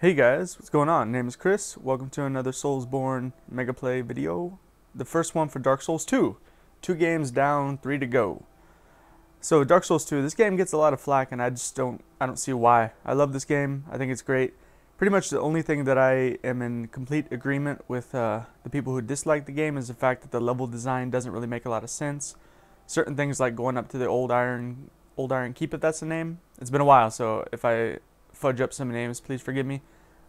Hey guys, what's going on? My name is Chris. Welcome to another Soulsborne Mega Play video. The first one for Dark Souls 2. 2 games down, 3 to go. So Dark Souls 2, this game gets a lot of flack and I don't see why. I love this game. I think it's great. Pretty much the only thing that I am in complete agreement with the people who dislike the game is the fact that the level design doesn't really make a lot of sense. Certain things like going up to the Old Iron Keep, if that's the name. It's been a while, so if I fudge up some names, please forgive me.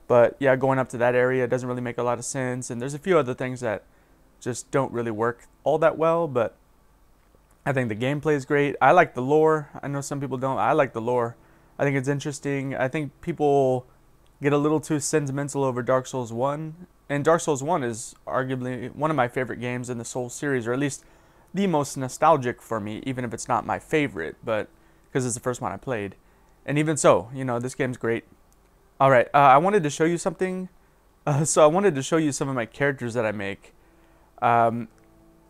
But yeah, going up to that area doesn't really make a lot of sense, and there's a few other things that just don't really work all that well. But I think the gameplay is great. I like the lore. I know some people don't. I like the lore. I think it's interesting. I think people get a little too sentimental over Dark Souls 1, and Dark Souls 1 is arguably one of my favorite games in the Souls series, or at least the most nostalgic for me, even if it's not my favorite, but because it's the first one I played. And even so, you know, this game's great. Alright, I wanted to show you something. So I wanted to show you some of my characters that I make. I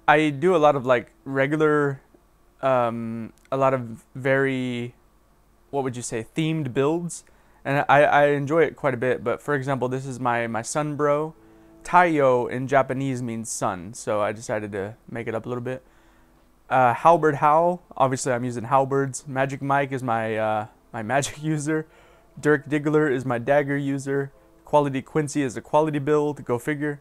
do a lot of, like, regular, a lot of very, what would you say, themed builds. And I enjoy it quite a bit. But, for example, this is my sun bro. Taiyo in Japanese means sun. So I decided to make it up a little bit. Halberd Howl. Obviously, I'm using halberds. Magic Mike is my magic user. Dirk Diggler is my dagger user. Quality Quincy is a quality build, go figure.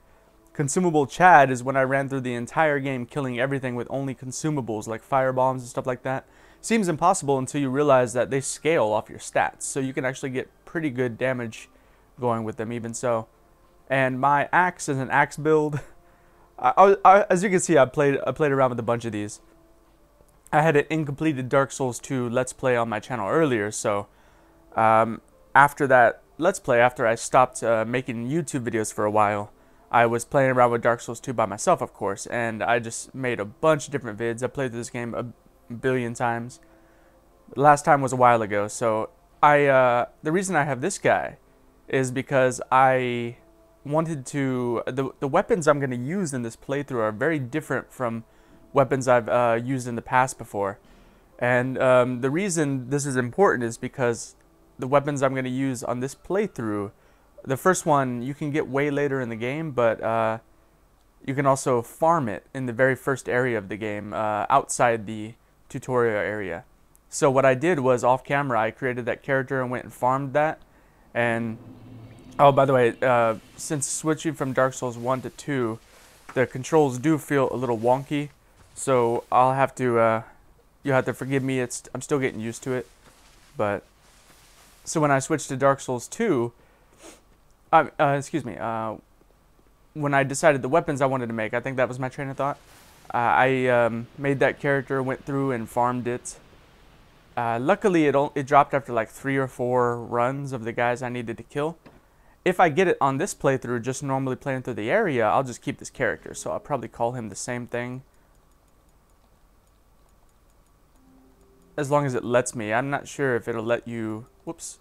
Consumable Chad is when I ran through the entire game killing everything with only consumables like firebombs and stuff like that. Seems impossible until you realize that they scale off your stats, so you can actually get pretty good damage going with them even so. And my axe is an axe build. As you can see, I played around with a bunch of these. I had an incompleted Dark Souls 2 Let's Play on my channel earlier, so after that Let's Play, after I stopped making YouTube videos for a while, I was playing around with Dark Souls 2 by myself, of course, and I just made a bunch of different vids. I played this game a billion times. Last time was a while ago, so the reason I have this guy is because I wanted to... The weapons I'm going to use in this playthrough are very different from weapons I've used in the past before, and the reason this is important is because the weapons I'm going to use on this playthrough, the first one you can get way later in the game, but you can also farm it in the very first area of the game, outside the tutorial area. So what I did was, off camera, I created that character and went and farmed that. And oh, by the way, since switching from Dark Souls 1 to 2, the controls do feel a little wonky. So I'll have to, you have to forgive me, I'm still getting used to it. But, so when I switched to Dark Souls 2, when I decided the weapons I wanted to make, I think that was my train of thought, I made that character, went through and farmed it. Luckily, it dropped after like 3 or 4 runs of the guys I needed to kill. If I get it on this playthrough, just normally playing through the area, I'll just keep this character, so I'll probably call him the same thing. As long as it lets me. I'm not sure if it'll let you, whoops,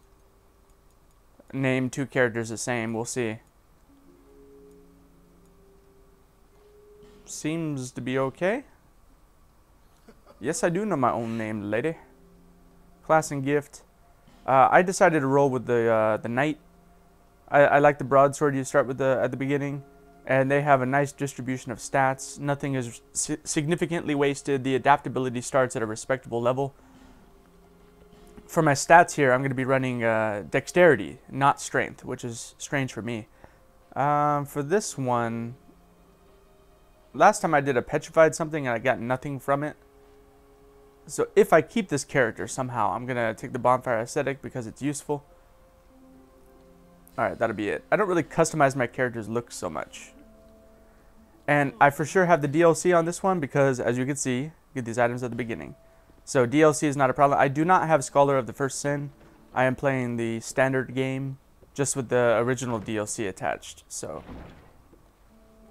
name 2 characters the same. We'll see. Seems to be okay. Yes, I do know my own name, lady. Class and gift. I decided to roll with the knight. I like the broadsword you start with at the beginning. And they have a nice distribution of stats. Nothing is significantly wasted. The adaptability starts at a respectable level. For my stats here, I'm going to be running dexterity, not strength, which is strange for me. For this one, last time I did a petrified something and I got nothing from it. So if I keep this character somehow, I'm going to take the bonfire aesthetic because it's useful. Alright, that'll be it. I don't really customize my character's looks so much. And I for sure have the DLC on this one because, as you can see, you get these items at the beginning. So DLC is not a problem. I do not have Scholar of the First Sin. I am playing the standard game just with the original DLC attached. So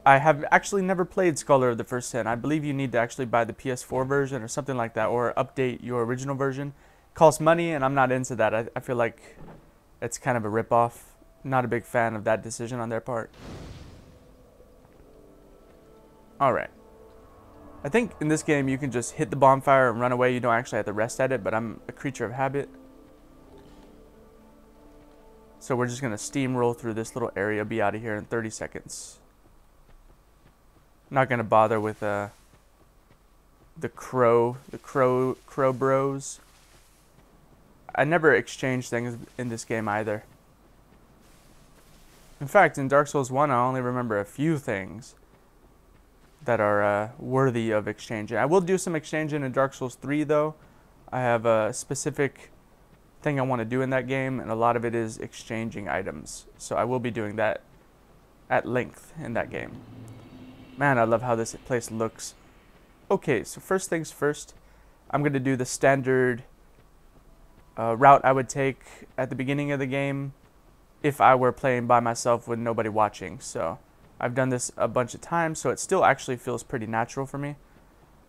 I have actually never played Scholar of the First Sin. I believe you need to actually buy the PS4 version or something like that, or update your original version. It costs money and I'm not into that. I feel like it's kind of a ripoff. Not a big fan of that decision on their part. Alright. I think in this game you can just hit the bonfire and run away. You don't actually have to rest at it, but I'm a creature of habit. So we're just gonna steamroll through this little area, be out of here in 30 seconds. Not gonna bother with the crow bros. I never exchange things in this game either. In fact, in Dark Souls 1, I only remember a few things that are worthy of exchanging. I will do some exchanging in Dark Souls 3, though. I have a specific thing I want to do in that game, and a lot of it is exchanging items. So I will be doing that at length in that game. Man, I love how this place looks. Okay, so first things first, I'm going to do the standard route I would take at the beginning of the game if I were playing by myself with nobody watching. So I've done this a bunch of times, so it still actually feels pretty natural for me.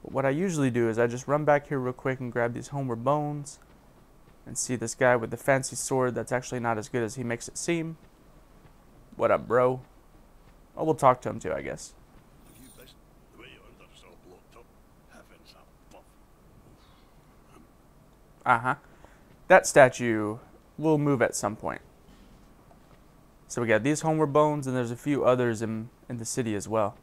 But what I usually do is I just run back here real quick and grab these Homeward Bones and see this guy with the fancy sword that's actually not as good as he makes it seem. What up, bro? Oh, we'll talk to him too, I guess. Uh-huh. That statue will move at some point. So we got these Homeward Bones, and there's a few others in the city as well.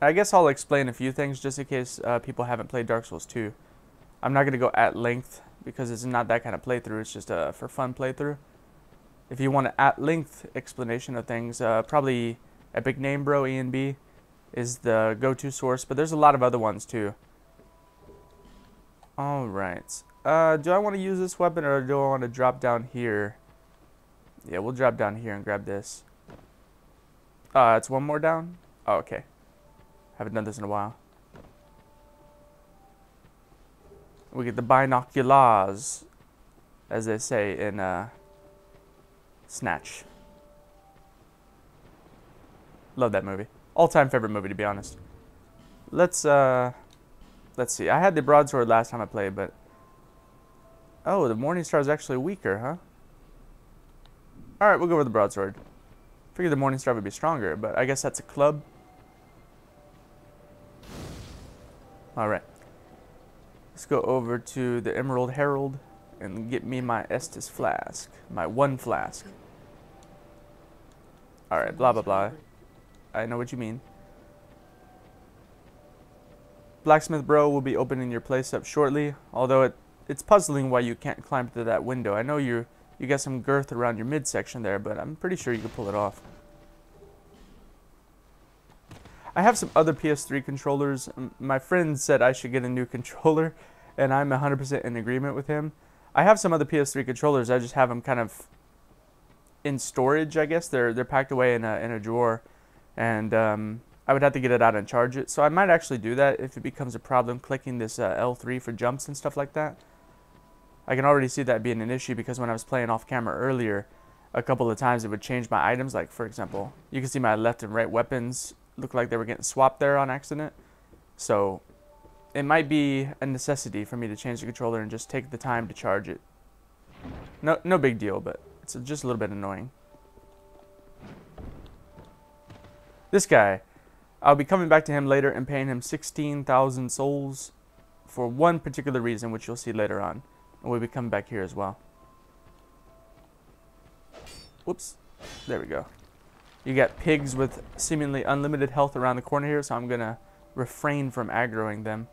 I guess I'll explain a few things just in case people haven't played Dark Souls 2. I'm not going to go at length because it's not that kind of playthrough. It's just a for fun playthrough. If you want an at length explanation of things, probably Epic Name Bro, ENB, is the go-to source. But there's a lot of other ones too. Alright. Do I want to use this weapon or do I want to drop down here? Yeah, we'll drop down here and grab this. It's one more down? Oh, okay. Haven't done this in a while. We get the binoculars, as they say in Snatch. Love that movie. All-time favorite movie, to be honest. Let's see. I had the broadsword last time I played, but... Oh, the Morning Star is actually weaker, huh? Alright, we'll go with the broadsword. Figured the Morning Star would be stronger, but I guess that's a club. Alright. Let's go over to the Emerald Herald and get me my Estus flask. My one flask. Alright, blah blah blah. I know what you mean. Blacksmith Bro will be opening your place up shortly, although it's puzzling why you can't climb through that window. I know you got some girth around your midsection there, but I'm pretty sure you can pull it off. I have some other PS3 controllers. My friend said I should get a new controller, and I'm 100% in agreement with him. I have some other PS3 controllers. I just have them kind of in storage, I guess. They're packed away in a drawer, and I would have to get it out and charge it. So I might actually do that if it becomes a problem clicking this L3 for jumps and stuff like that. I can already see that being an issue because when I was playing off camera earlier, a couple of times it would change my items. Like, for example, you can see my left and right weapons look like they were getting swapped there on accident. So it might be a necessity for me to change the controller and just take the time to charge it. No big deal, but it's just a little bit annoying. This guy, I'll be coming back to him later and paying him 16,000 souls for one particular reason, which you'll see later on. And we'll be coming back here as well. Whoops. There we go. You got pigs with seemingly unlimited health around the corner here, so I'm going to refrain from aggroing them.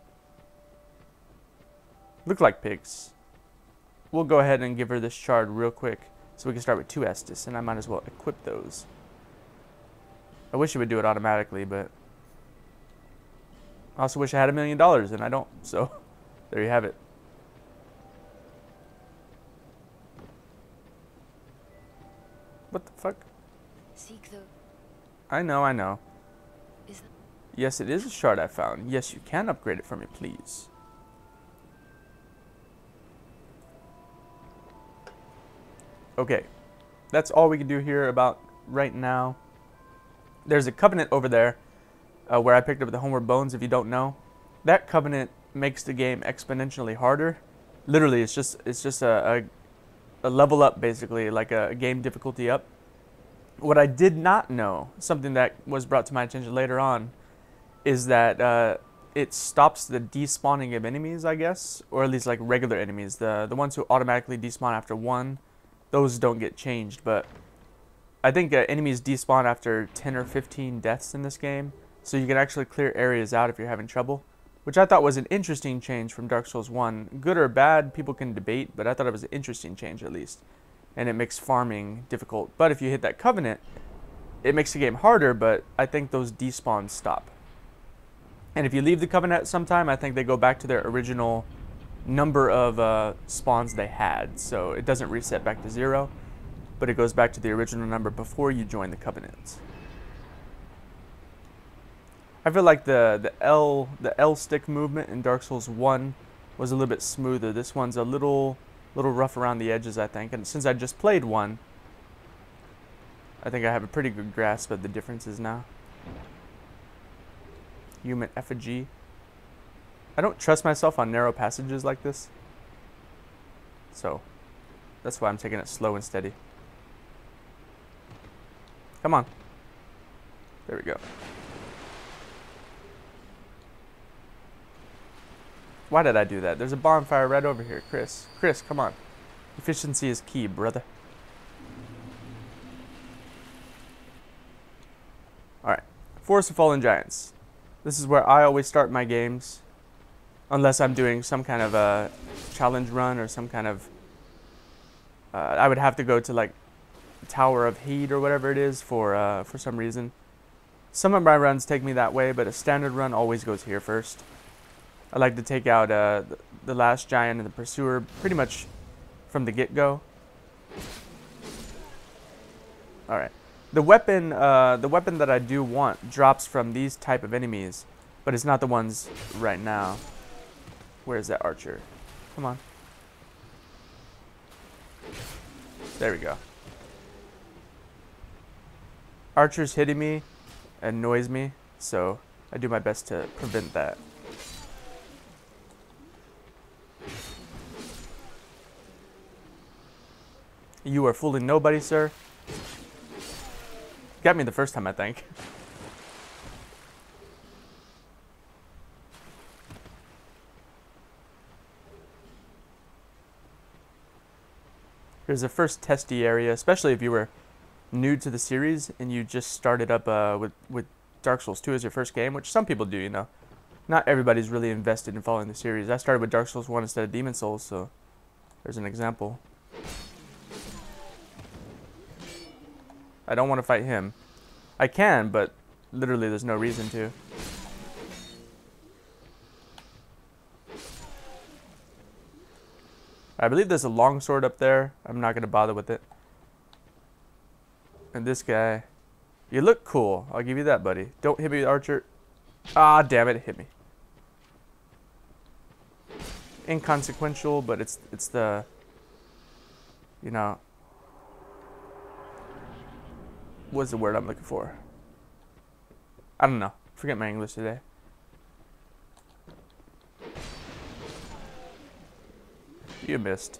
Look like pigs. We'll go ahead and give her this shard real quick so we can start with 2 Estus, and I might as well equip those. I wish it would do it automatically, but... I also wish I had $1 million, and I don't, so there you have it. What the fuck? I know. Yes, it is a shard I found. Yes, you can upgrade it for me, please. Okay. That's all we can do here about right now. There's a covenant over there where I picked up the Homeward Bones, if you don't know. That covenant makes the game exponentially harder. Literally, it's just a level up, basically, like a game difficulty up. What I did not know, something that was brought to my attention later on, is that it stops the despawning of enemies, I guess, or at least like regular enemies. The ones who automatically despawn after one, those don't get changed, but I think enemies despawn after 10 or 15 deaths in this game, so you can actually clear areas out if you're having trouble, which I thought was an interesting change from Dark Souls 1. Good or bad, people can debate, but I thought it was an interesting change at least, and it makes farming difficult. But if you hit that Covenant, it makes the game harder, but I think those despawns stop. And if you leave the Covenant sometime, I think they go back to their original number of spawns they had, so it doesn't reset back to zero, but it goes back to the original number before you join the Covenant. I feel like the L stick movement in Dark Souls 1 was a little bit smoother. This one's a little rough around the edges, I think. And since I just played one, I think I have a pretty good grasp of the differences now. Human effigy. I don't trust myself on narrow passages like this, so that's why I'm taking it slow and steady. Come on. There we go. Why did I do that? There's a bonfire right over here, Chris. Chris, come on. Efficiency is key, brother. Alright. Forest of Fallen Giants. This is where I always start my games. Unless I'm doing some kind of a challenge run or some kind of... I would have to go to, like, Tower of Heat or whatever it is for some reason. Some of my runs take me that way, but a standard run always goes here first. I like to take out the Last Giant and the Pursuer pretty much from the get-go. Alright. The weapon that I do want drops from these type of enemies, but it's not the ones right now. Where's that archer? Come on. There we go. Archers hitting me annoys me, so I do my best to prevent that. You are fooling nobody, sir. Got me the first time, I think. Here's the first testy area, especially if you were new to the series and you just started up with Dark Souls 2 as your first game, which some people do, you know. Not everybody's really invested in following the series. I started with Dark Souls 1 instead of Demon's Souls, so there's an example. I don't want to fight him. I can, but literally there's no reason to. I believe there's a longsword up there. I'm not going to bother with it. And this guy. You look cool. I'll give you that, buddy. Don't hit me, archer. Ah, damn it. It hit me. Inconsequential, but it's the... You know... What's the word I'm looking for? I don't know. Forget my English today. You missed.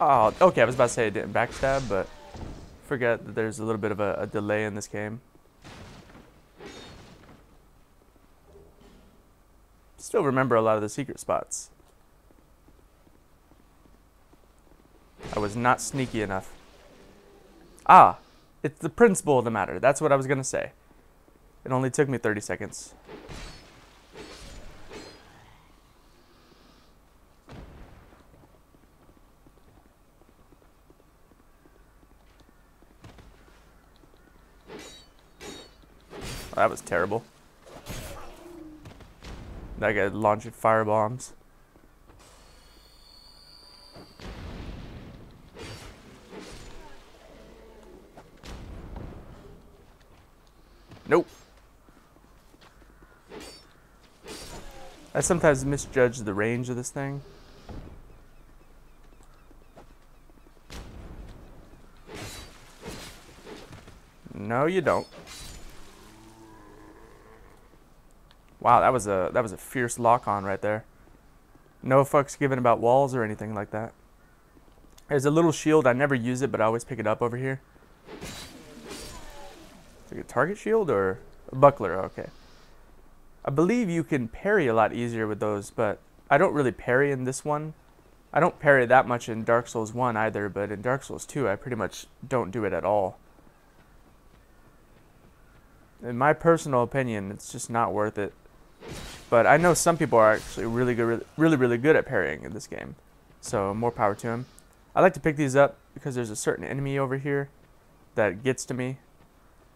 Oh, okay. I was about to say I didn't backstab, but forget that there's a little bit of a delay in this game. Still remember a lot of the secret spots. I was not sneaky enough. Ah! It's the principle of the matter. That's what I was going to say. It only took me 30 seconds. Oh, that was terrible. That guy launching firebombs. Nope. I sometimes misjudge the range of this thing. No, you don't. Wow, that was a fierce lock-on right there. No fucks given about walls or anything like that. There's a little shield. I never use it, but I always pick it up over here. Like a target shield or a buckler? Okay. I believe you can parry a lot easier with those, but I don't really parry in this one. I don't parry that much in Dark Souls 1 either, but in Dark Souls 2 I pretty much don't do it at all. In my personal opinion, it's just not worth it. But I know some people are actually really good at parrying in this game. So more power to them. I like to pick these up because there's a certain enemy over here that gets to me.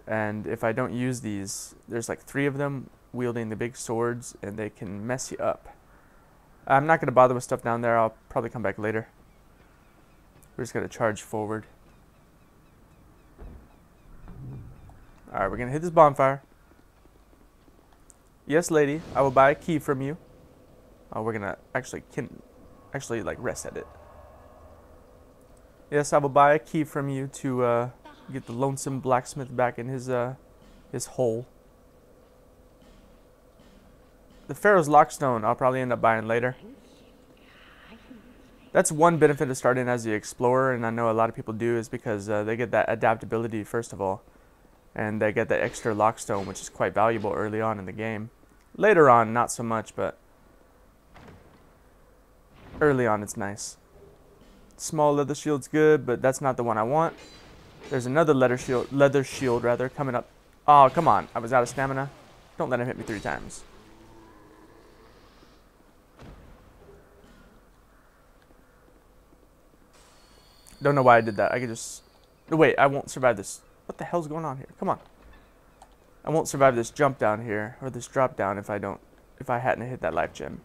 And if I don't use these, there's like 3 of them wielding the big swords and they can mess you up. I'm not going to bother with stuff down there. I'll probably come back later. We're just going to charge forward. Alright, we're going to hit this bonfire. Yes, lady, I will buy a key from you. Oh, we're going to actually like reset it. Yes, I will buy a key from you to get the lonesome blacksmith back in his hole. The Pharros' Lockstone, I'll probably end up buying later. That's one benefit of starting as the explorer, and I know a lot of people do, is because they get that adaptability first of all. And they get that extra lockstone, which is quite valuable early on in the game. Later on, not so much, but early on it's nice. Small leather shield's good, but that's not the one I want. There's another leather shield coming up. Oh, come on. I was out of stamina. Don't let him hit me 3 times. Don't know why I did that. I could just... Wait, I won't survive this. What the hell's going on here? Come on. I won't survive this jump down here, or this drop down, if I don't... If I hadn't hit that life gem.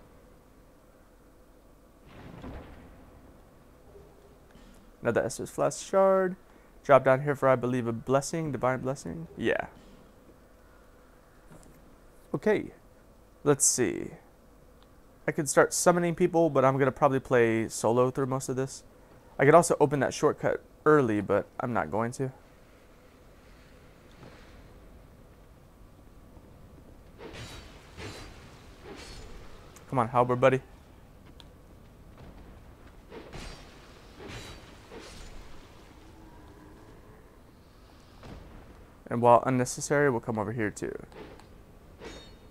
Another Esther's Flask Shard. Drop down here for, I believe, a blessing. Divine blessing. Yeah. Okay. Let's see. I could start summoning people, but I'm going to probably play solo through most of this. I could also open that shortcut early, but I'm not going to. Come on, Halberd, buddy. And while unnecessary, we'll come over here too.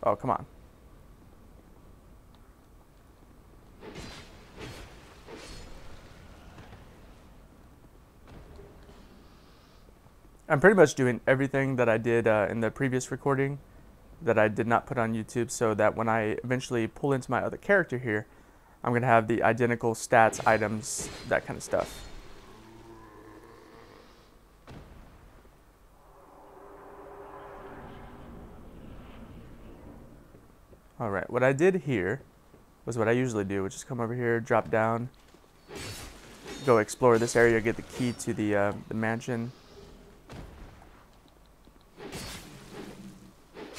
Oh, come on. I'm pretty much doing everything that I did in the previous recording that I did not put on YouTube, so that when I eventually pull into my other character here, I'm going to have the identical stats, items, that kind of stuff. Alright, what I did here was what I usually do, which is come over here, drop down, go explore this area, get the key to the mansion.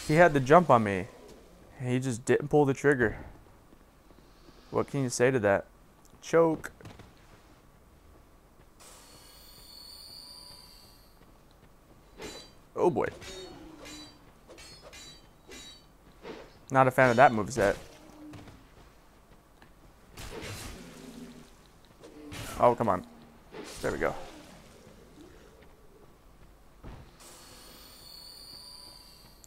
He had the jump on me, and he just didn't pull the trigger. What can you say to that? Choke. Oh boy. Not a fan of that moveset. Oh, come on. There we go.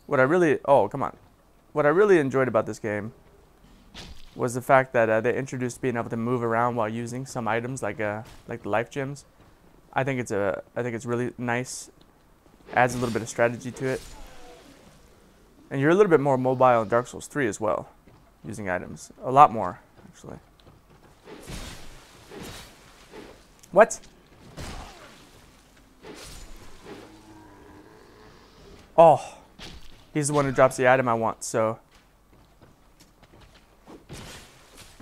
What I really enjoyed about this game was the fact that they introduced being able to move around while using some items like the life gems. I think it's really nice. Adds a little bit of strategy to it. And you're a little bit more mobile in Dark Souls 3 as well, using items. A lot more, actually. What? Oh. He's the one who drops the item I want, so...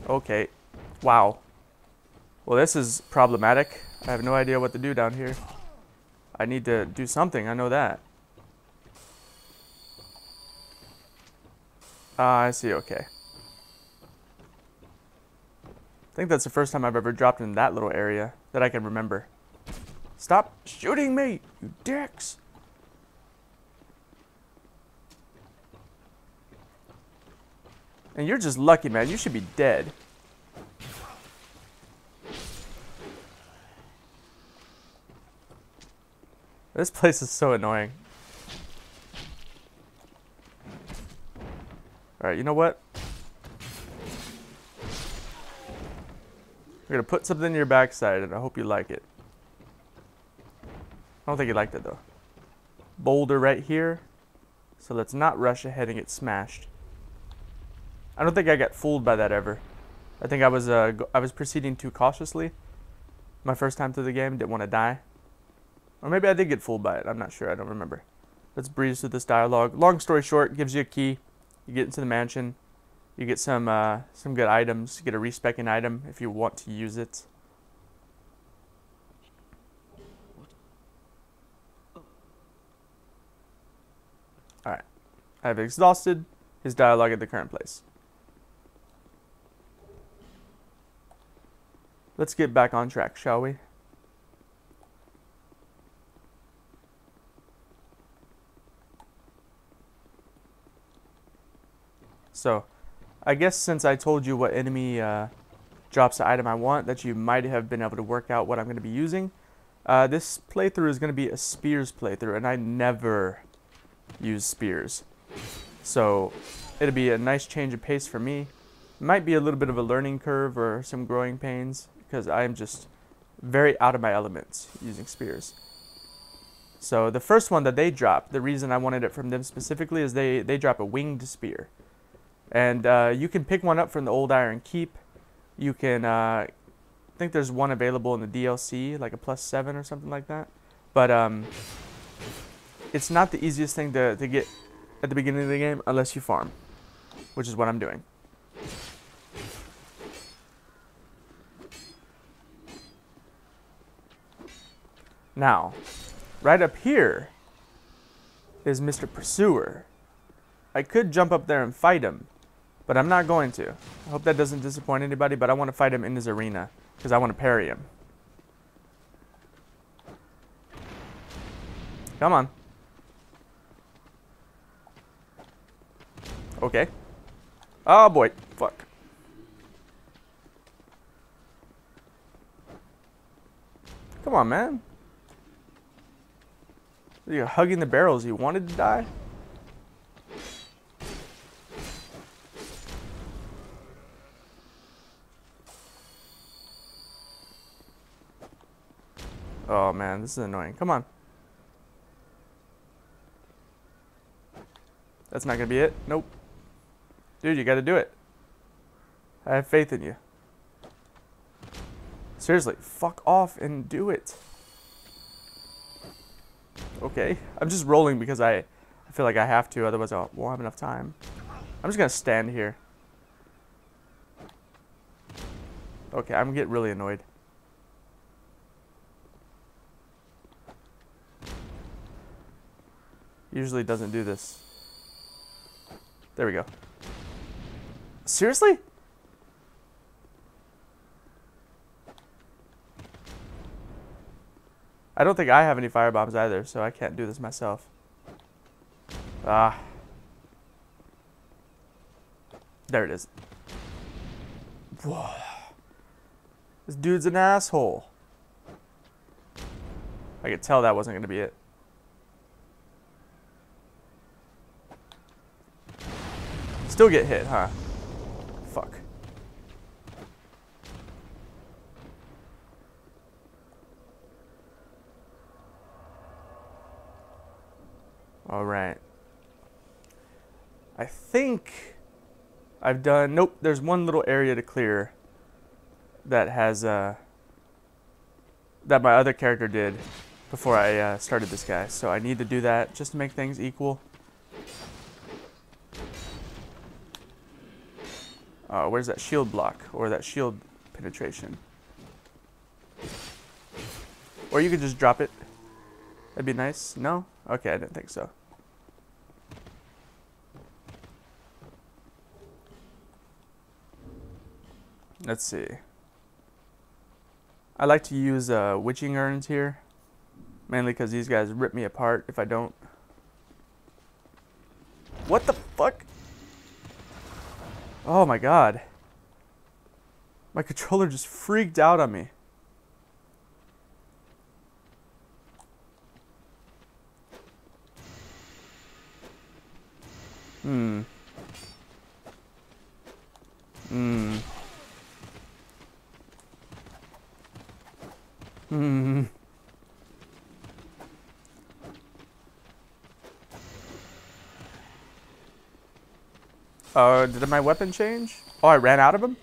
Okay. Wow. Well, this is problematic. I have no idea what to do down here. I need to do something, I know that. Ah, I see, okay. I think that's the first time I've ever dropped in that little area that I can remember. Stop shooting me, you dicks! And you're just lucky, man. You should be dead. This place is so annoying. Alright, you know what? We're going to put something in your backside, and I hope you like it. I don't think you liked it, though. Boulder right here. So let's not rush ahead and get smashed. I don't think I got fooled by that ever. I think I was proceeding too cautiously. My first time through the game, didn't want to die. Or maybe I did get fooled by it. I'm not sure. I don't remember. Let's breeze through this dialogue. Long story short, gives you a key. You get into the mansion. You get some good items. You get a respecking item if you want to use it. Alright. I have exhausted his dialogue at the current place. Let's get back on track, shall we? So, I guess since I told you what enemy drops the item I want, that you might have been able to work out what I'm going to be using. This playthrough is going to be a spears playthrough, and I never use spears. So, it'll be a nice change of pace for me. Might be a little bit of a learning curve or some growing pains, because I'm just very out of my elements using spears. So the first one that they drop, the reason I wanted it from them specifically is they drop a winged spear. And you can pick one up from the Old Iron Keep. You can, I think there's one available in the DLC, like a +7 or something like that. But it's not the easiest thing to get at the beginning of the game unless you farm, which is what I'm doing. Now, right up here is Mr. Pursuer. I could jump up there and fight him, but I'm not going to. I hope that doesn't disappoint anybody, but I want to fight him in his arena because I want to parry him. Come on. Okay. Oh boy, fuck. Come on, man. You're hugging the barrels. You wanted to die? Oh, man. This is annoying. Come on. That's not going to be it. Nope. Dude, you got to do it. I have faith in you. Seriously, fuck off and do it. Okay, I'm just rolling because I feel like I have to, otherwise I won't have enough time. I'm just going to stand here. Okay, I'm getting really annoyed. Usually doesn't do this. There we go. Seriously? I don't think I have any firebombs either, so I can't do this myself. Ah. There it is. Whoa. This dude's an asshole. I could tell that wasn't going to be it. Still get hit, huh? Fuck. All right. I think I've done... Nope, there's one little area to clear that has... that my other character did before I started this guy. So I need to do that just to make things equal. Where's that shield block or that shield penetration? Or you could just drop it. That'd be nice. No? Okay, I didn't think so. Let's see. I like to use witching urns here, mainly because these guys rip me apart if I don't. What the fuck? Oh my god. My controller just freaked out on me. Did my weapon change? Oh, I ran out of him?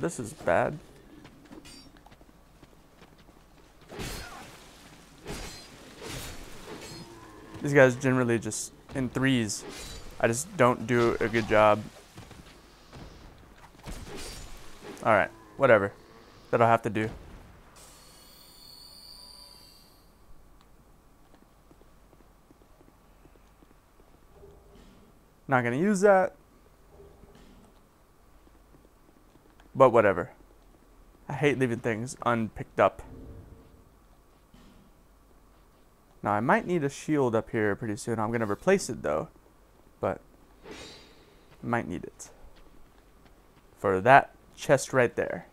This is bad. These guys generally just in threes. I just don't do a good job. Alright, whatever. That'll have to do. Not gonna use that. But whatever. I hate leaving things unpicked up. Now I might need a shield up here pretty soon. I'm gonna replace it though. But I might need it. For that chest right there.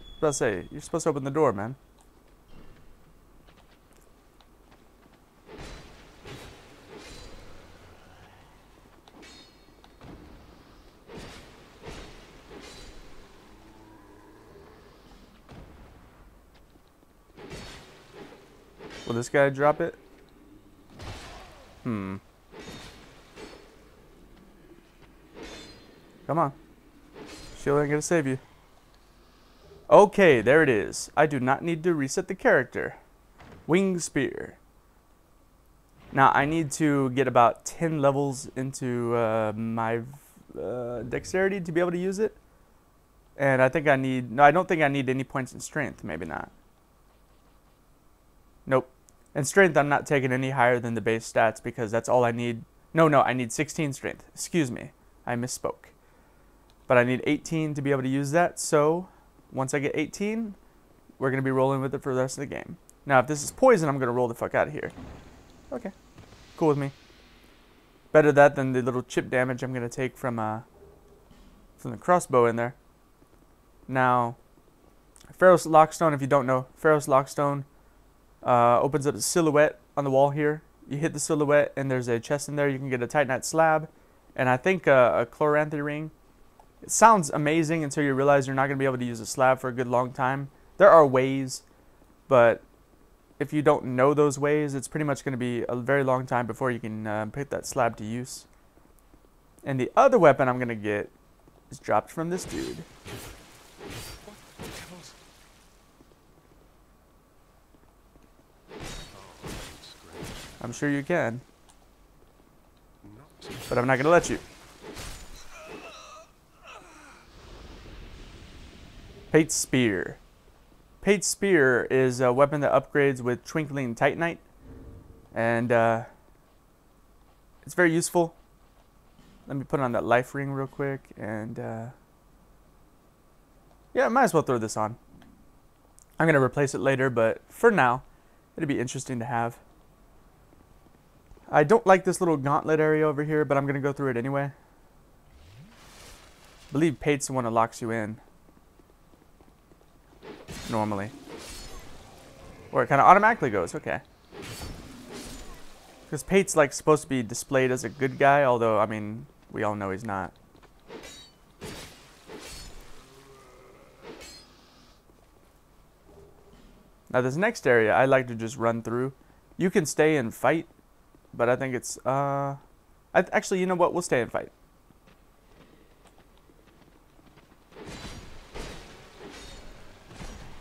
I was about to say, you're supposed to open the door, man. Will this guy drop it? Come on. Shield ain't gonna save you. Okay, there it is. I do not need to reset the character. Winged Spear. Now, I need to get about 10 levels into my dexterity to be able to use it. And I think I need... No, I don't think I need any points in strength. Maybe not. Nope. And strength, I'm not taking any higher than the base stats because that's all I need. No, I need 16 strength. Excuse me. I misspoke. But I need 18 to be able to use that. So once I get 18, we're going to be rolling with it for the rest of the game. Now, if this is poison, I'm going to roll the fuck out of here. Okay. Cool with me. Better that than the little chip damage I'm going to take from the crossbow in there. Now, Pharros' Lockstone, if you don't know, Pharros' Lockstone opens up a silhouette on the wall here. You hit the silhouette, and there's a chest in there. You can get a titanite slab, and I think a chloranthine ring. It sounds amazing until you realize you're not going to be able to use a slab for a good long time. There are ways, but if you don't know those ways, it's pretty much going to be a very long time before you can put that slab to use. And the other weapon I'm going to get is dropped from this dude. I'm sure you can, but I'm not going to let you. Pate's Spear. Pate's Spear is a weapon that upgrades with Twinkling Titanite, and it's very useful. Let me put on that life ring real quick, and yeah, I might as well throw this on. I'm going to replace it later, but for now, it'll be interesting to have. I don't like this little gauntlet area over here, but I'm going to go through it anyway. I believe Pate's the one that locks you in. Normally. Or it kind of automatically goes, okay. Because Pate's like supposed to be displayed as a good guy, although, I mean, we all know he's not. Now this next area, I like to just run through. You can stay and fight, but I think it's, actually, you know what? We'll stay and fight.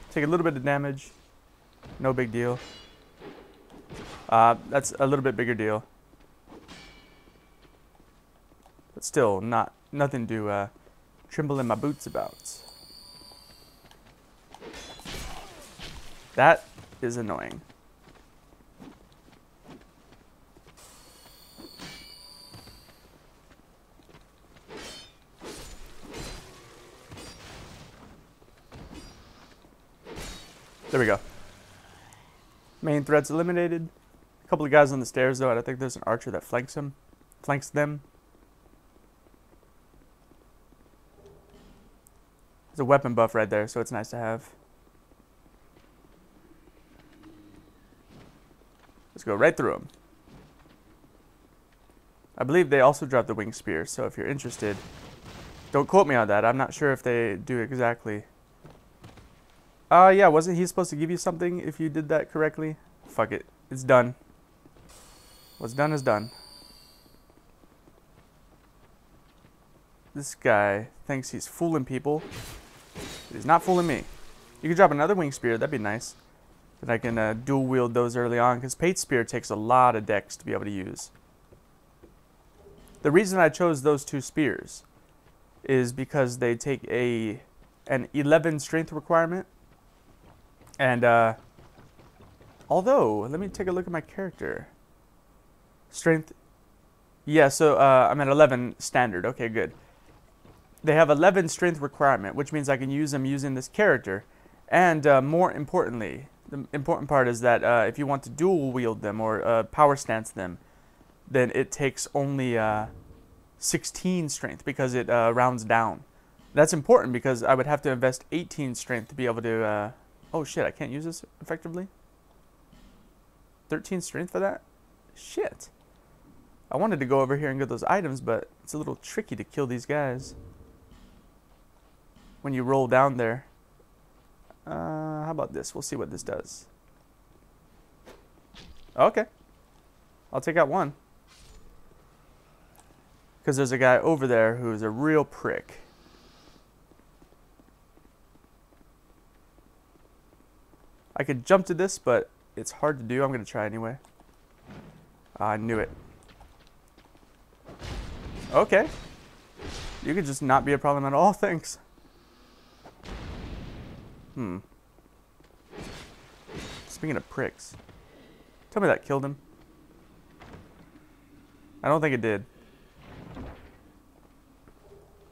Take a little bit of damage, no big deal. That's a little bit bigger deal, but still nothing to tremble in my boots about. That is annoying. There we go. Main threats eliminated. A couple of guys on the stairs, though. I think there's an archer that flanks them. There's a weapon buff right there, so it's nice to have. Let's go right through them. I believe they also dropped the Winged Spear, so if you're interested, don't quote me on that. I'm not sure if they do exactly. Yeah, wasn't he supposed to give you something if you did that correctly? Fuck it. It's done. What's done is done. This guy thinks he's fooling people. He's not fooling me. You could drop another Winged Spear. That'd be nice. Then I can dual wield those early on, because Pate's Spear takes a lot of decks to be able to use. The reason I chose those two spears is because they take an 11 strength requirement. And although, let me take a look at my character. Strength, yeah, so I'm at 11 standard. Okay, good. They have 11 strength requirement, which means I can use them using this character. And more importantly, the important part is that if you want to dual wield them or power stance them, then it takes only 16 strength because it rounds down. That's important because I would have to invest 18 strength to be able to... oh shit, I can't use this effectively? 13 strength for that? Shit. I wanted to go over here and get those items, but it's a little tricky to kill these guys when you roll down there. How about this? We'll see what this does. Okay. I'll take out one. Because there's a guy over there who's a real prick. I could jump to this, but it's hard to do. I'm going to try anyway. I knew it. Okay. You could just not be a problem at all, thanks. Hmm. Speaking of pricks. Tell me that killed him. I don't think it did.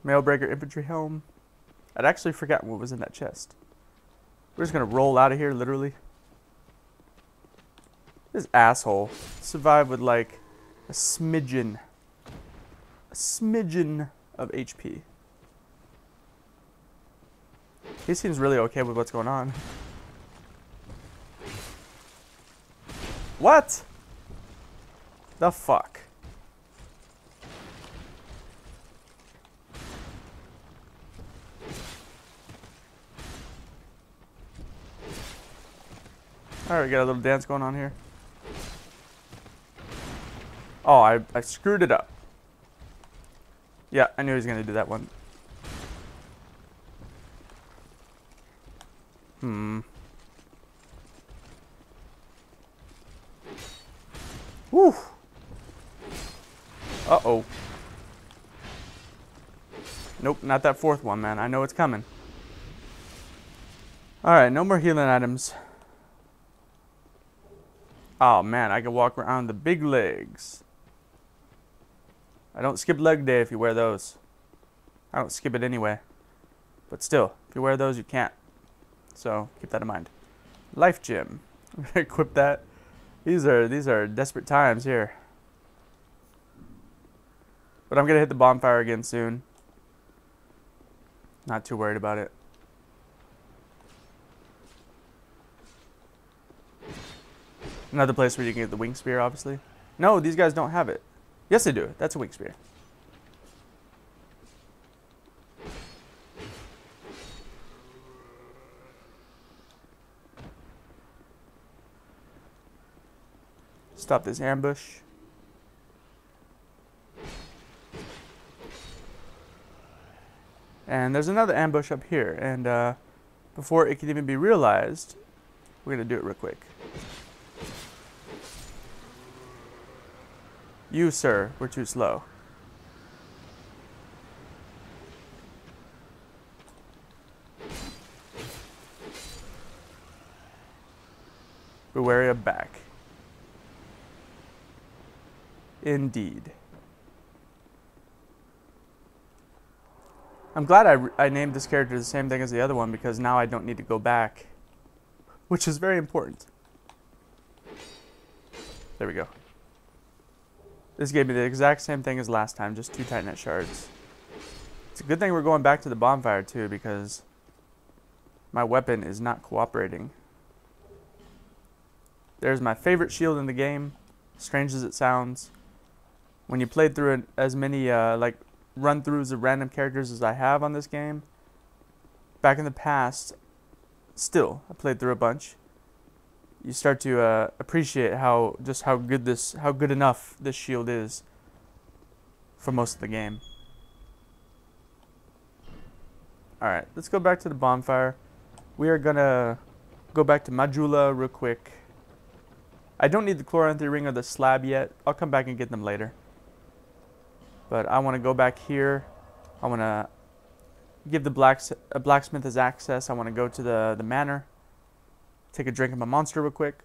Mail breaker, infantry helm. I'd actually forgotten what was in that chest. We're just gonna roll out of here, literally. This asshole survived with like a smidgen of HP. He seems really okay with what's going on. What? The fuck? Alright, we got a little dance going on here. Oh, I screwed it up. Yeah, I knew he was going to do that one. Hmm. Woo! Uh-oh. Nope, not that fourth one, man. I know it's coming. Alright, no more healing items. Oh man, I can walk around the big legs. I don't skip leg day if you wear those. I don't skip it anyway. But still, if you wear those, you can't. So keep that in mind. Life gem. I'm gonna equip that. These are desperate times here. But I'm gonna hit the bonfire again soon. Not too worried about it. Another place where you can get the Winged Spear, obviously. No, these guys don't have it. Yes, they do. That's a Winged Spear. Stop this ambush. And there's another ambush up here. And before it can even be realized, we're going to do it real quick. You, sir, were too slow. Be wary of back. Indeed. I'm glad I named this character the same thing as the other one, because now I don't need to go back, which is very important. There we go. This gave me the exact same thing as last time, just two titanite shards. It's a good thing we're going back to the bonfire too, because my weapon is not cooperating. There's my favorite shield in the game, strange as it sounds. when you played through as many like run-throughs of random characters as I have on this game, back in the past, still, I played through a bunch, you start to appreciate how good enough this shield is for most of the game. Alright, let's go back to the bonfire. We are gonna go back to Majula real quick. I don't need the chloranthine ring or the slab yet. I'll come back and get them later. But I want to go back here. I want to give the blacksmith his access. I want to go to the manor. Take a drink of my monster real quick.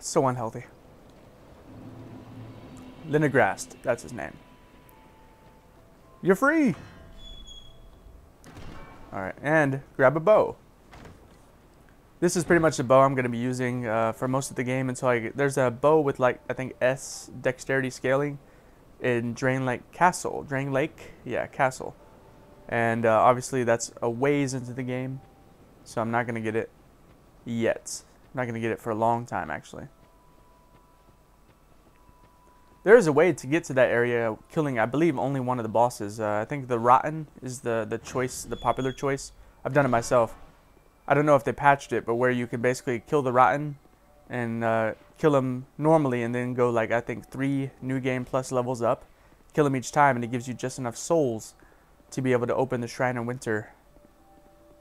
So unhealthy. Lenigrast, that's his name. You're free! Alright, and grab a bow. This is pretty much the bow I'm going to be using for most of the game until I get... There's a bow with, like, I think S dexterity scaling in Drain Lake Castle. Drain Lake? Yeah, Castle. And obviously that's a ways into the game, so I'm not going to get it yet. I'm not going to get it for a long time, actually. There is a way to get to that area, killing, I believe, only one of the bosses. I think the Rotten is the choice, the popular choice. I've done it myself. I don't know if they patched it, but where you can basically kill the Rotten and kill them normally and then go, like, I think 3 new game plus levels up. Kill them each time, and it gives you just enough souls to be able to open the Shrine in Winter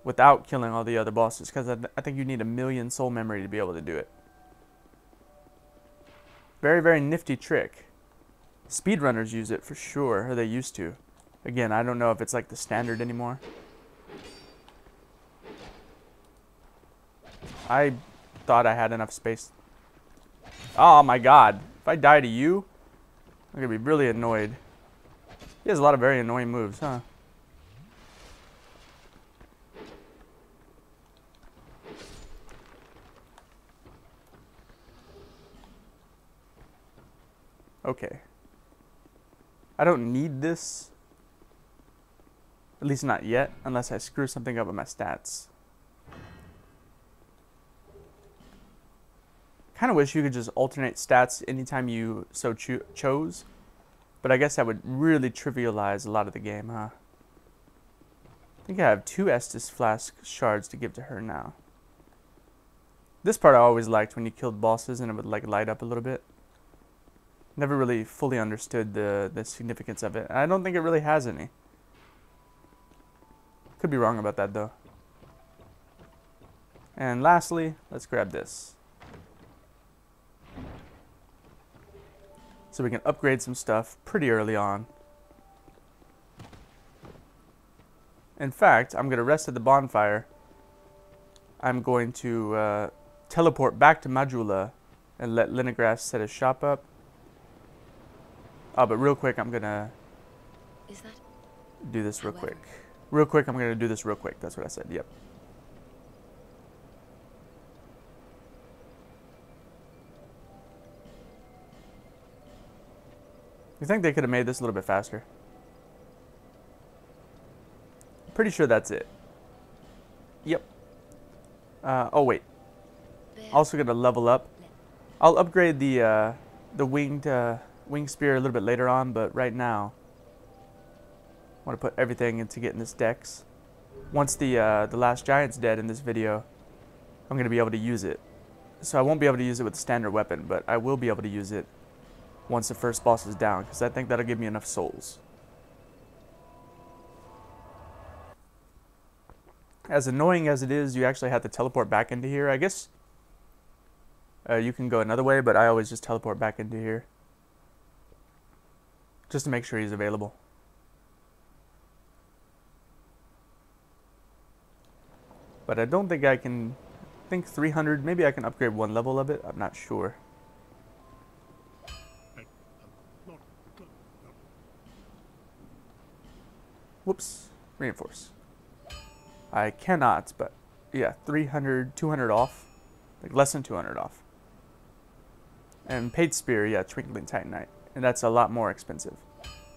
without killing all the other bosses, because I think you need 1,000,000 soul memory to be able to do it. Very, very nifty trick. Speedrunners use it for sure, or they used to. Again, I don't know if it's like the standard anymore. I thought I had enough space. Oh my god. If I die to you, I'm going to be really annoyed. He has a lot of very annoying moves, huh? Okay. I don't need this. At least not yet, unless I screw something up with my stats. Kind of wish you could just alternate stats anytime you so chose, but I guess that would really trivialize a lot of the game, huh? I think I have 2 Estus Flask shards to give to her now. This part I always liked when you killed bosses and it would like light up a little bit. Never really fully understood the significance of it. I don't think it really has any. Could be wrong about that, though. And lastly, let's grab this. So we can upgrade some stuff pretty early on. In fact, I'm going to rest at the bonfire. I'm going to teleport back to Majula and let Lenigrast set his shop up. Oh, but real quick, I'm gonna do this real quick. Real quick, I'm gonna do this real quick. That's what I said, yep. You think they could have made this a little bit faster? Pretty sure that's it. Yep. Oh, wait. Also gonna level up. I'll upgrade the winged... Winged Spear a little bit later on, but right now I want to put everything into getting this dex. Once the Last Giant's dead in this video, I'm going to be able to use it. So I won't be able to use it with a standard weapon, but I will be able to use it once the first boss is down, because I think that'll give me enough souls. As annoying as it is, you actually have to teleport back into here. I guess you can go another way, but I always just teleport back into here. Just to make sure he's available. But I don't think I can... I think 300, maybe I can upgrade 1 level of it. I'm not sure. Whoops. Reinforce. I cannot, but yeah, 300, 200 off. Like less than 200 off. And Pate's Spear, yeah, Twinkling Titanite. And that's a lot more expensive.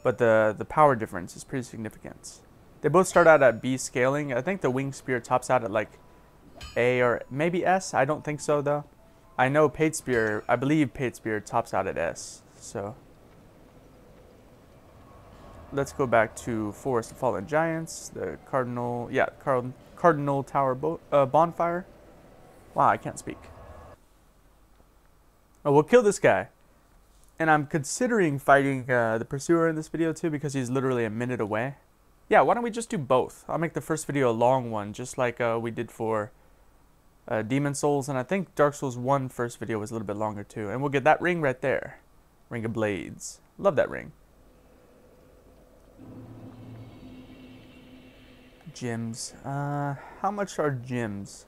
But the power difference is pretty significant. They both start out at B scaling. I think the Winged Spear tops out at like A or maybe S. I don't think so, though. I know Pate's Spear, I believe Pate's Spear tops out at S. So let's go back to Forest of Fallen Giants, the Cardinal, yeah, Cardinal Tower Bonfire. Wow, I can't speak. Oh, we'll kill this guy. And I'm considering fighting the Pursuer in this video too, because he's literally a minute away. Yeah, why don't we just do both? I'll make the first video a long one, just like we did for Demon's Souls, and I think Dark Souls 1 first video was a little bit longer too. And we'll get that ring right there. Ring of Blades. Love that ring. Gems. How much are gems?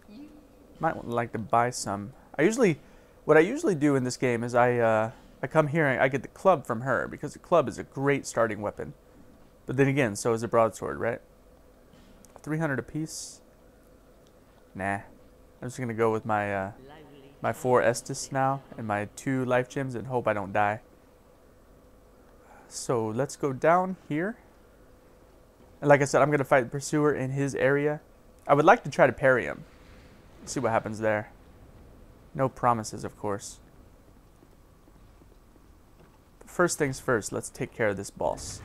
Might like to buy some. What I usually do in this game is I come here and I get the club from her, because the club is a great starting weapon. But then again, so is a broadsword, right? 300 a piece. Nah, I'm just gonna go with my my 4 Estus now and my 2 life gems and hope I don't die. So let's go down here. And like I said, I'm going to fight the Pursuer in his area. I would like to try to parry him. See what happens there. No promises, of course. But first things first, let's take care of this boss.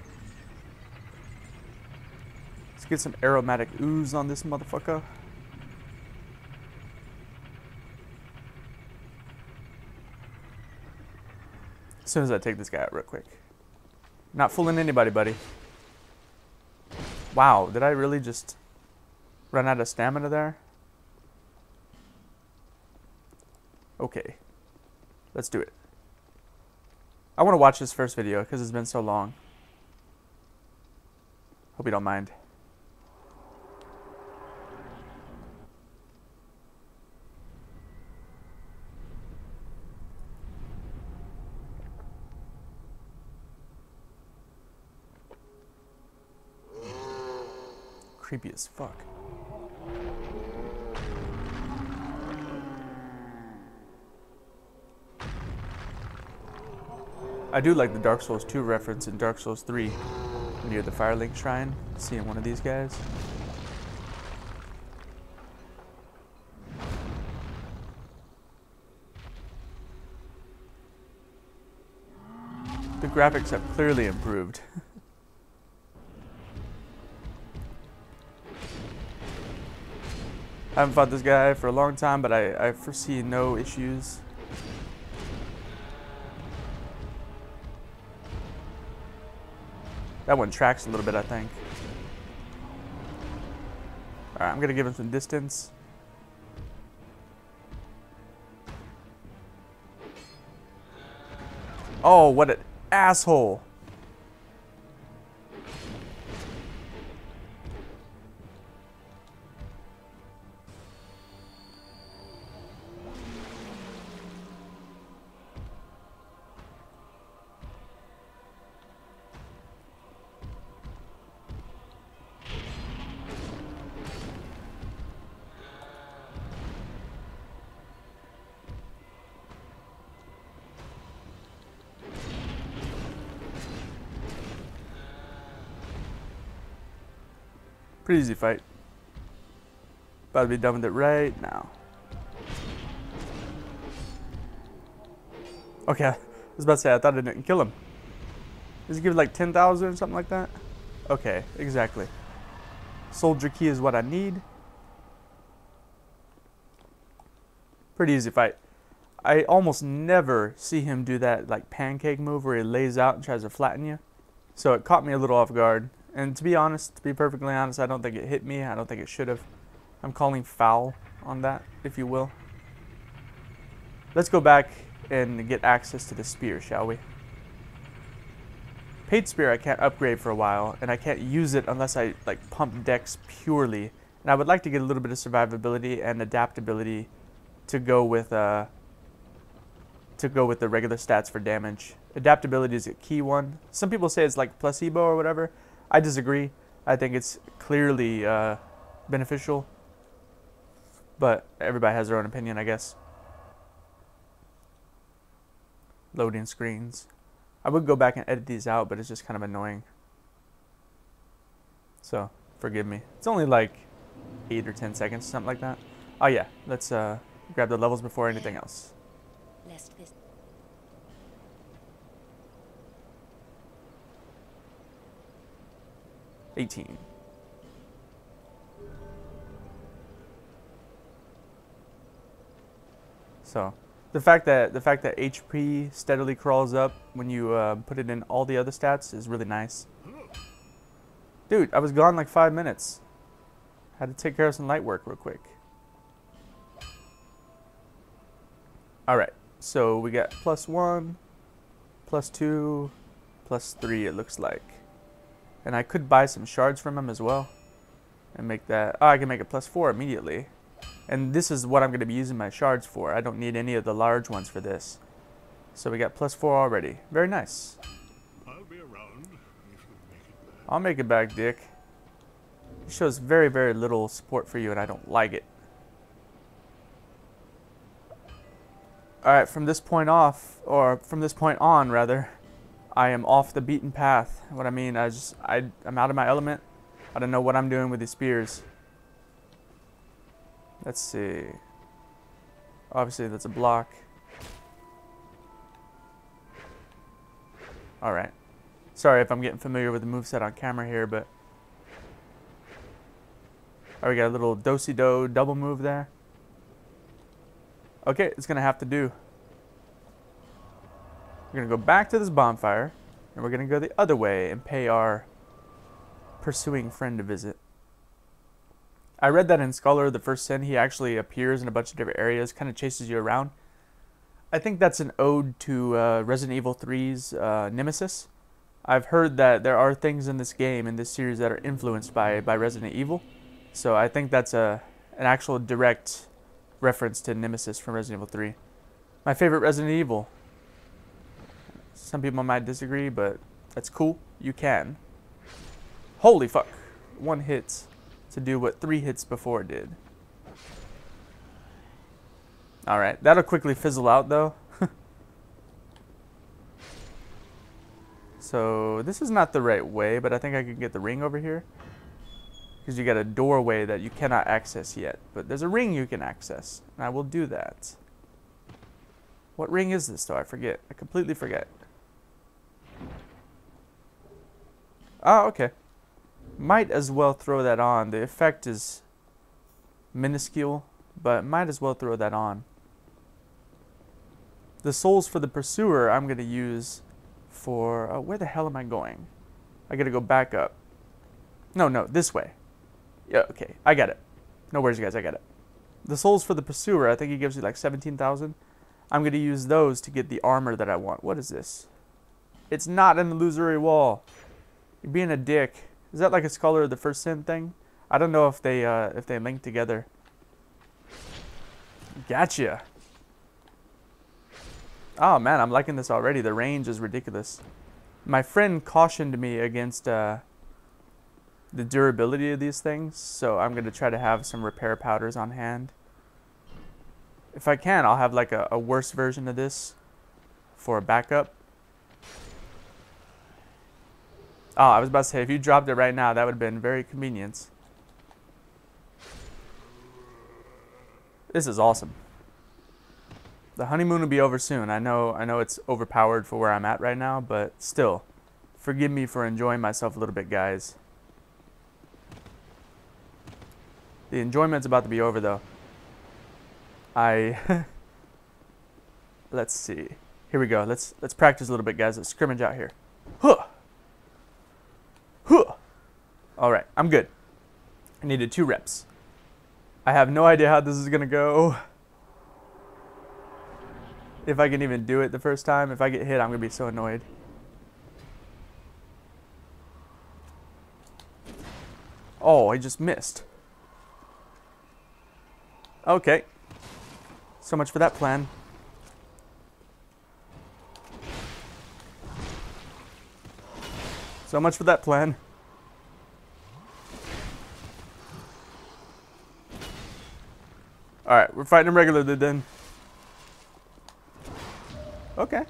Let's get some aromatic ooze on this motherfucker. As soon as I take this guy out real quick. Not fooling anybody, buddy. Wow, did I really just run out of stamina there? Okay, let's do it. I want to watch this first video because it's been so long. Hope you don't mind. Creepy as fuck. I do like the Dark Souls 2 reference in Dark Souls 3 near the Firelink Shrine, seeing one of these guys. The graphics have clearly improved. I haven't fought this guy for a long time, but I foresee no issues. That one tracks a little bit, I think. Alright, I'm going to give him some distance. Oh, what an asshole! Pretty easy fight. About to be done with it right now. Okay, I was about to say, I thought I didn't kill him. Does it give like 10,000 or something like that? Okay, exactly. Soldier key is what I need. Pretty easy fight. I almost never see him do that like pancake move where he lays out and tries to flatten you. So it caught me a little off guard. And to be perfectly honest, I don't think it hit me. I don't think it should have. I'm calling foul on that, if you will. Let's go back and get access to the spear, shall we? Pate's Spear I can't upgrade for a while, and I can't use it unless I like pump dex purely. And I would like to get a little bit of survivability and adaptability to go with the regular stats for damage. Adaptability is a key one. Some people say it's like placebo or whatever. I disagree. I think it's clearly beneficial, but everybody has their own opinion, I guess. Loading screens. I would go back and edit these out, but it's just kind of annoying. So, forgive me. It's only like 8 or 10 seconds, something like that. Oh yeah, let's grab the levels before anything else. $18. So, the fact that HP steadily crawls up when you put it in all the other stats is really nice. Dude, I was gone like 5 minutes. Had to take care of some light work real quick. Alright, so we got +1, +2, +3 it looks like. And I could buy some shards from him as well. And make that... Oh, I can make it +4 immediately. And this is what I'm going to be using my shards for. I don't need any of the large ones for this. So we got +4 already. Very nice. I'll be around if you make it back. I'll make it back, Dick. It shows very, very little support for you, and I don't like it. Alright, from this point off, or from this point on, rather, I am off the beaten path. What I mean, I'm out of my element. I don't know what I'm doing with these spears. Let's see. Obviously, that's a block. Alright. Sorry if I'm getting familiar with the moveset on camera here, but... Alright, we got a little do-si-do double move there. Okay, it's going to have to do. We're going to go back to this bonfire, and we're going to go the other way and pay our pursuing friend a visit. I read that in Scholar of the First Sin, he actually appears in a bunch of different areas, kind of chases you around. I think that's an ode to Resident Evil 3's Nemesis. I've heard that there are things in this game, in this series, that are influenced by Resident Evil. So I think that's an actual direct reference to Nemesis from Resident Evil 3. My favorite Resident Evil. Some people might disagree, but that's cool. You can. Holy fuck. One hit to do what 3 hits before did. Alright, that'll quickly fizzle out though. So, this is not the right way, but I think I can get the ring over here. Because you got a doorway that you cannot access yet. But there's a ring you can access, and I will do that. What ring is this though? I forget. I completely forget. Oh, okay. Might as well throw that on. The effect is minuscule, but might as well throw that on. The souls for the Pursuer I'm going to use for... Oh, where the hell am I going? I got to go back up. No, this way. Yeah, okay. I got it. No worries, you guys. I got it. The souls for the Pursuer, I think he gives you like 17,000. I'm going to use those to get the armor that I want. What is this? It's not an illusory wall. You're being a dick. Is that like a Scholar of the First Sin thing? I don't know if they link together. Gotcha. Oh man, I'm liking this already. The range is ridiculous. My friend cautioned me against the durability of these things, so I'm gonna try to have some repair powders on hand. If I can, I'll have like a worse version of this for a backup. Oh, I was about to say, if you dropped it right now, that would have been very convenient. This is awesome. The honeymoon will be over soon. I know it's overpowered for where I'm at right now, but still, forgive me for enjoying myself a little bit, guys. The enjoyment's about to be over, though. Let's see. Here we go. Let's practice a little bit, guys. Let's scrimmage out here. Huh. Alright, I'm good. I needed 2 reps. I have no idea how this is going to go. If I can even do it the first time. If I get hit, I'm going to be so annoyed. Oh, I just missed. Okay. So much for that plan. So much for that plan. Alright, we're fighting him regularly then. Okay.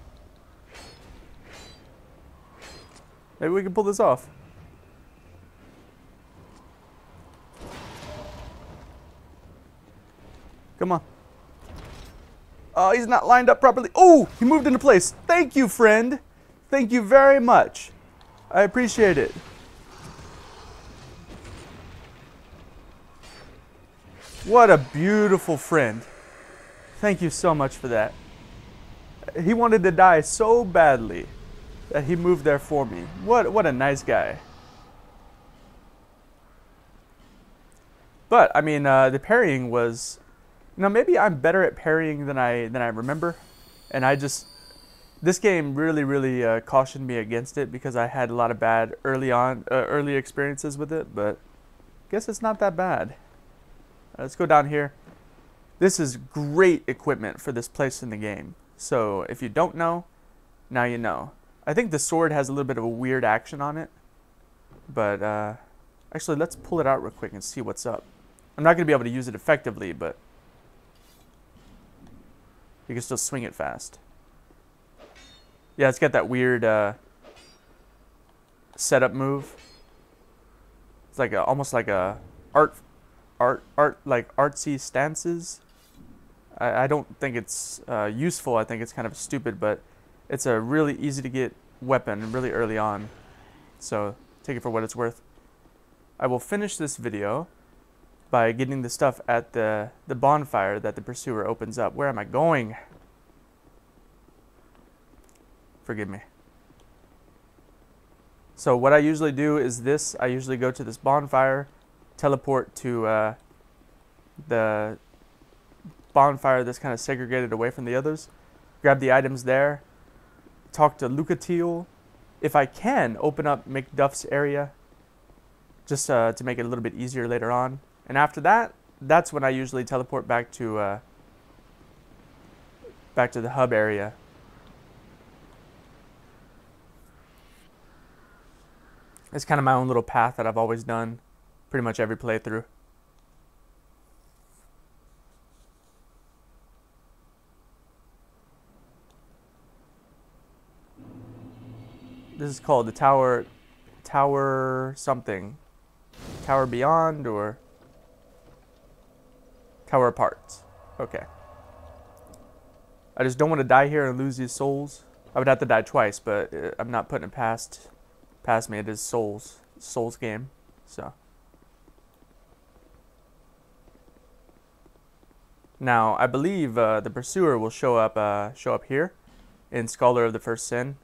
Maybe we can pull this off. Come on. Oh, he's not lined up properly. Oh, he moved into place. Thank you, friend. Thank you very much. I appreciate it. What a beautiful friend. Thank you so much for that. He wanted to die so badly that he moved there for me. What a nice guy. But I mean, the parrying was, you know, maybe I'm better at parrying than I remember, and I just, this game really cautioned me against it because I had a lot of bad early experiences with it. But I guess it's not that bad. Let's go down here. This is great equipment for this place in the game. So if you don't know, now you know. I think the sword has a little bit of a weird action on it. But actually, let's pull it out real quick and see what's up. I'm not going to be able to use it effectively, but you can still swing it fast. Yeah, it's got that weird setup move. It's like a, almost like a artsy stances. I don't think it's useful. I think it's kind of stupid, but it's a really easy to get weapon really early on. So take it for what it's worth. I will finish this video by getting the stuff at the bonfire that the Pursuer opens up. Where am I going? Forgive me. So what I usually do is this. I usually go to this bonfire, teleport to the bonfire that's kind of segregated away from the others, grab the items there, talk to Lucatiel. If I can, open up McDuff's area, just to make it a little bit easier later on. And after that, that's when I usually teleport back to the hub area. It's kind of my own little path that I've always done, pretty much every playthrough. This is called the Tower something. Tower Beyond or Tower Apart. Okay. I just don't want to die here and lose these souls. I would have to die twice, but I'm not putting it past me. It is Souls game, so. Now I believe the Pursuer will show up here in Scholar of the First Sin.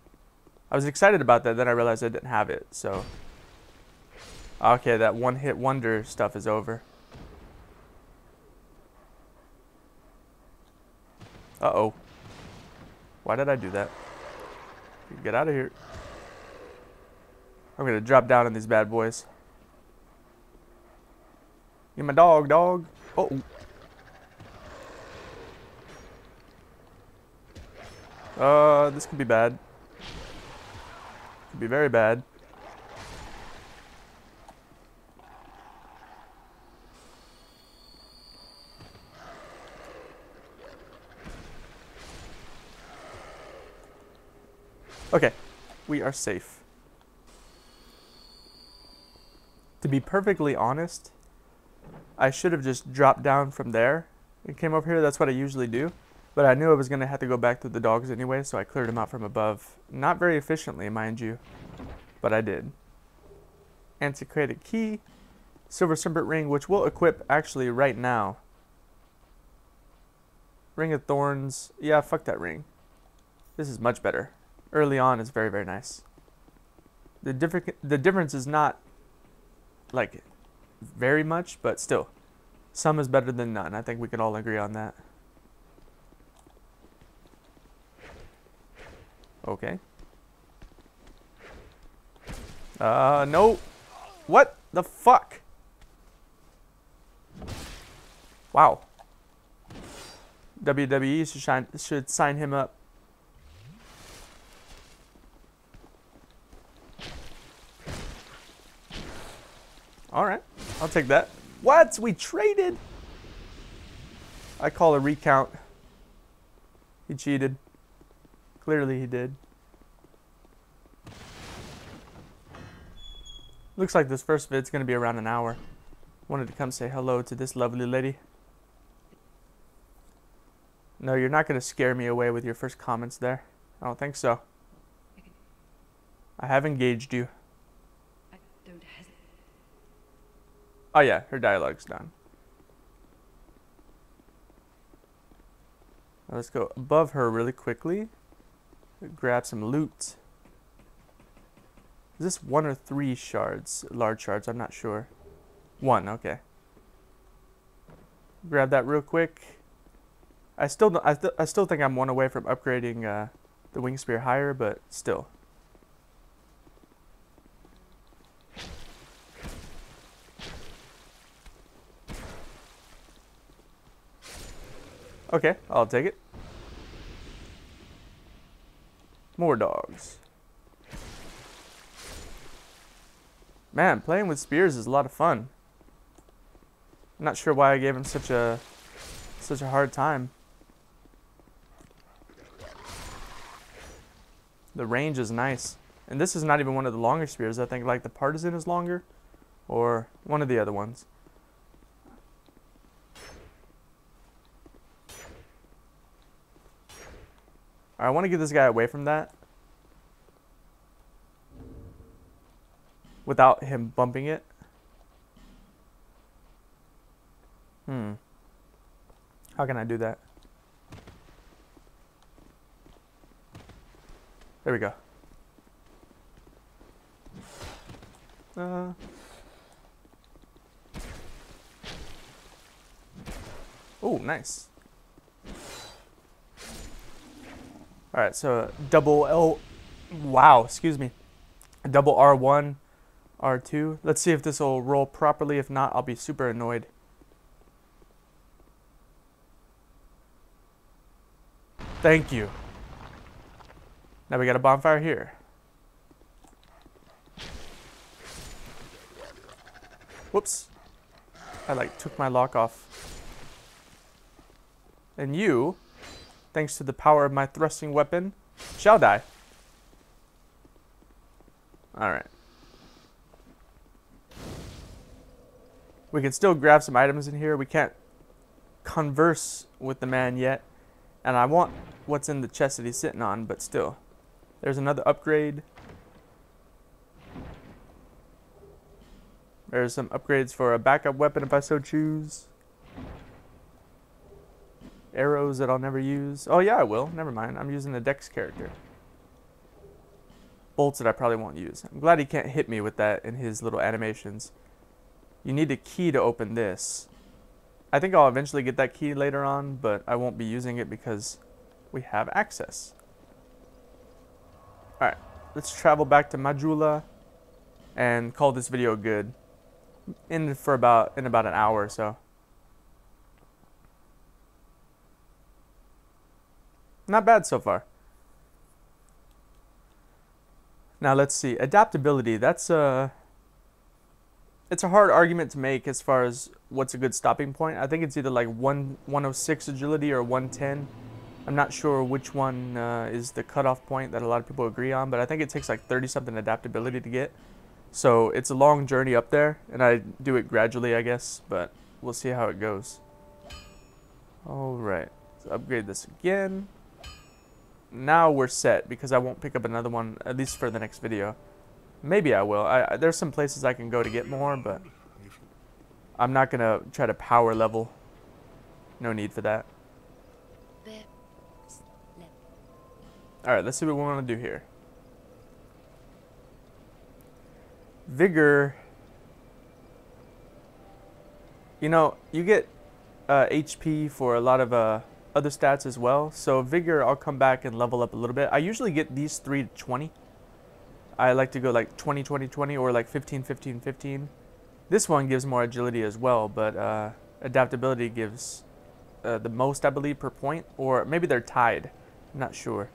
I was excited about that, then I realized I didn't have it, so. Okay, that one-hit wonder stuff is over. Uh-oh. Why did I do that? Get out of here. I'm gonna drop down on these bad boys. Get my dog, dog. Oh. This could be bad. Could be very bad. Okay, we are safe. To be perfectly honest, I should have just dropped down from there and came over here. That's what I usually do. But I knew I was going to have to go back through the dogs anyway, so I cleared them out from above. Not very efficiently, mind you, but I did. Antiquated key, silver serpent ring, which we'll equip actually right now. Ring of thorns. Yeah, fuck that ring. This is much better. Early on is very nice. The difference is not like very much, but still, some is better than none. I think we can all agree on that. Okay. No. What the fuck? Wow. WWE should sign him up. Alright. I'll take that. What? We traded? I call a recount. He cheated. Clearly he did. Looks like this first vid's gonna be around an hour. Wanted to come say hello to this lovely lady. No, you're not going to scare me away with your first comments there. I don't think so. I have engaged you. I don't hesitate. Oh yeah, her dialogue's done. Now let's go above her really quickly. Grab some loot. Is this one or three shards? Large shards, I'm not sure. One, okay. Grab that real quick. I still think I'm one away from upgrading the Winged Spear higher, but still. Okay, I'll take it. More dogs. Man, playing with spears is a lot of fun. I'm not sure why I gave him such a hard time. The range is nice. And this is not even one of the longer spears. I think like the Partisan is longer or one of the other ones. I want to get this guy away from that without him bumping it. How can I do that? There we go. Oh, nice. All right, so double L. Wow, excuse me. Double R1, R2. Let's see if this will roll properly. If not, I'll be super annoyed. Thank you. Now we got a bonfire here. Whoops. I like took my lock off. And you, thanks to the power of my thrusting weapon, shall die. Alright. We can still grab some items in here. We can't converse with the man yet. And I want what's in the chest that he's sitting on, but still. There's another upgrade. There's some upgrades for a backup weapon if I so choose. Arrows that I'll never use. Oh yeah, I will. Never mind. I'm using the Dex character. Bolts that I probably won't use. I'm glad he can't hit me with that in his little animations. You need a key to open this. I think I'll eventually get that key later on, but I won't be using it because we have access. Alright, let's travel back to Majula and call this video good. End for about an hour or so. Not bad so far. Now let's see. Adaptability, that's it's a hard argument to make as far as what's a good stopping point. I think it's either like 106 agility or 110. I'm not sure which one is the cutoff point that a lot of people agree on, but I think it takes like 30-something adaptability to get. So it's a long journey up there, and I do it gradually, I guess, but we'll see how it goes. All right. Let's upgrade this again. Now we're set because I won't pick up another one, at least for the next video. Maybe I will. There's some places I can go to get more, but I'm not going to try to power level. No need for that. Alright, let's see what we want to do here. Vigor. You know, you get HP for a lot of other stats as well. So Vigor, I'll come back and level up a little bit. I usually get these 3 to 20. I like to go like 20, 20, 20 or like 15, 15, 15. This one gives more agility as well, but adaptability gives the most, I believe, per point. Or maybe they're tied. I'm not sure.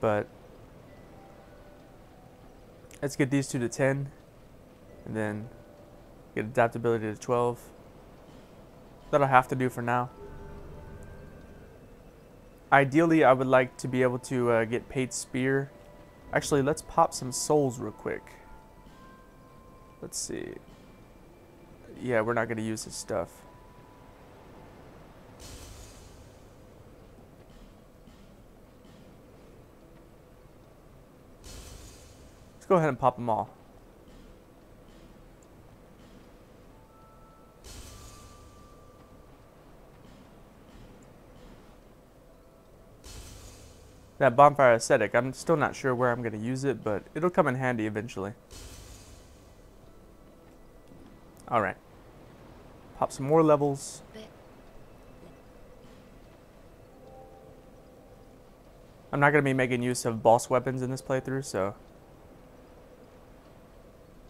But let's get these 2 to 10. And then get adaptability to 12. That'll have to do for now. Ideally, I would like to be able to get Pate's Spear. Actually, let's pop some souls real quick. Let's see. Yeah, we're not going to use his stuff. Let's go ahead and pop them all. That bonfire aesthetic, I'm still not sure where I'm going to use it, but it'll come in handy eventually. Alright. Pop some more levels. I'm not going to be making use of boss weapons in this playthrough, so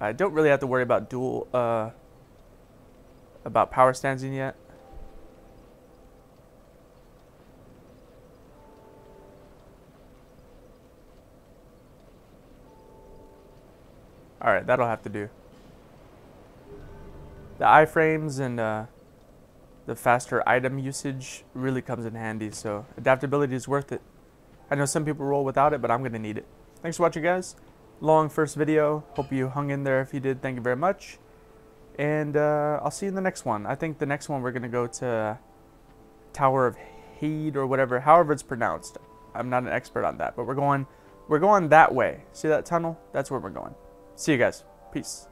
I don't really have to worry about power stanzing yet. Alright, that'll have to do. The iframes and the faster item usage really comes in handy, so adaptability is worth it. I know some people roll without it, but I'm going to need it. Thanks for watching, guys. Long first video. Hope you hung in there. If you did, thank you very much. And I'll see you in the next one. I think the next one we're going to go to Tower of Heed or whatever, however it's pronounced. I'm not an expert on that, but we're going that way. See that tunnel? That's where we're going. See you guys. Peace.